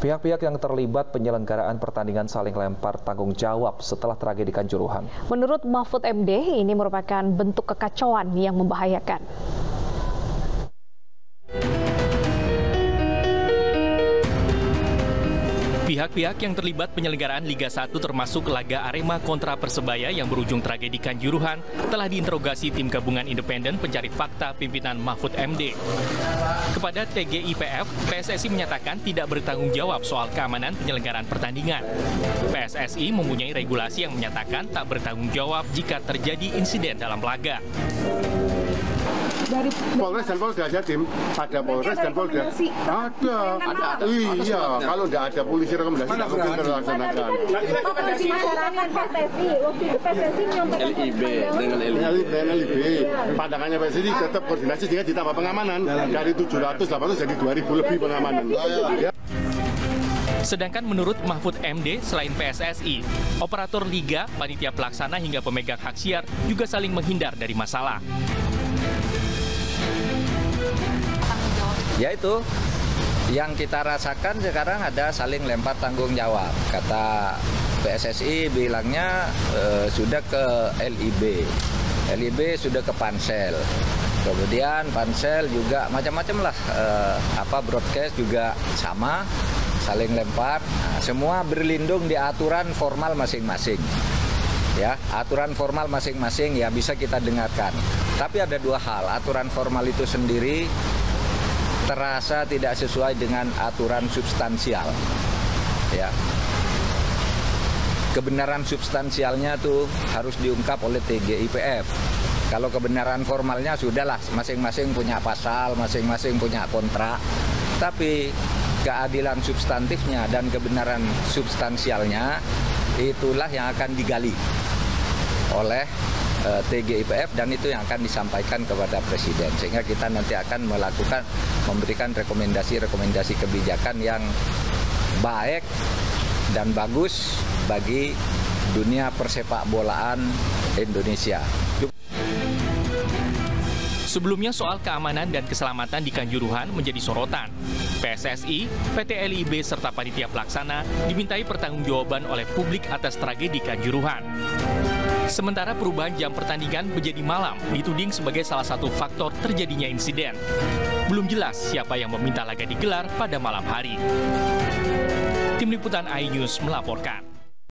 Pihak-pihak yang terlibat penyelenggaraan pertandingan saling lempar tanggung jawab setelah tragedi Kanjuruhan. Menurut Mahfud MD, ini merupakan bentuk kekacauan yang membahayakan. Pihak-pihak yang terlibat penyelenggaraan Liga 1 termasuk laga Arema kontra Persebaya yang berujung tragedi Kanjuruhan telah diinterogasi tim gabungan independen pencari fakta pimpinan Mahfud MD. Kepada TGIPF, PSSI menyatakan tidak bertanggung jawab soal keamanan penyelenggaraan pertandingan. PSSI mempunyai regulasi yang menyatakan tak bertanggung jawab jika terjadi insiden dalam laga. Dari Polres dan Polda Jatim, ada Polres dan Polda. Ada. Iya, kalau tidak ada polisi rekomendasi tidak mungkin terlaksanakan. Komisi masyarakat PSSI, waktu itu PSSI menyampaikan LIB dengan LIB. Pandangannya PSSI tetap koordinasi sehingga ditambah pengamanan dari 700-800 jadi 2.000 lebih pengamanan. Sedangkan menurut Mahfud MD, selain PSSI, operator liga, panitia pelaksana hingga pemegang hak siar juga saling menghindar dari masalah. Yaitu yang kita rasakan sekarang ada saling lempar tanggung jawab. Kata PSSI bilangnya sudah ke LIB, LIB sudah ke Pansel. Kemudian Pansel juga macam-macam lah, broadcast juga sama, saling lempar. Nah, semua berlindung di aturan formal masing-masing. Ya, aturan formal masing-masing ya bisa kita dengarkan. Tapi ada dua hal, aturan formal itu sendiri terasa tidak sesuai dengan aturan substansial, ya. Kebenaran substansialnya tuh harus diungkap oleh TGIPF. Kalau kebenaran formalnya sudahlah, masing-masing punya pasal, masing-masing punya kontrak. Tapi keadilan substantifnya dan kebenaran substansialnya itulah yang akan digali oleh TGIPF dan itu yang akan disampaikan kepada Presiden, sehingga kita nanti akan memberikan rekomendasi-rekomendasi kebijakan yang baik dan bagus bagi dunia persepak bolaan Indonesia. Sebelumnya soal keamanan dan keselamatan di Kanjuruhan menjadi sorotan. PSSI, PT LIB serta panitia pelaksana dimintai pertanggungjawaban oleh publik atas tragedi Kanjuruhan. Sementara perubahan jam pertandingan menjadi malam dituding sebagai salah satu faktor terjadinya insiden. Belum jelas siapa yang meminta laga digelar pada malam hari. Tim Liputan iNews melaporkan.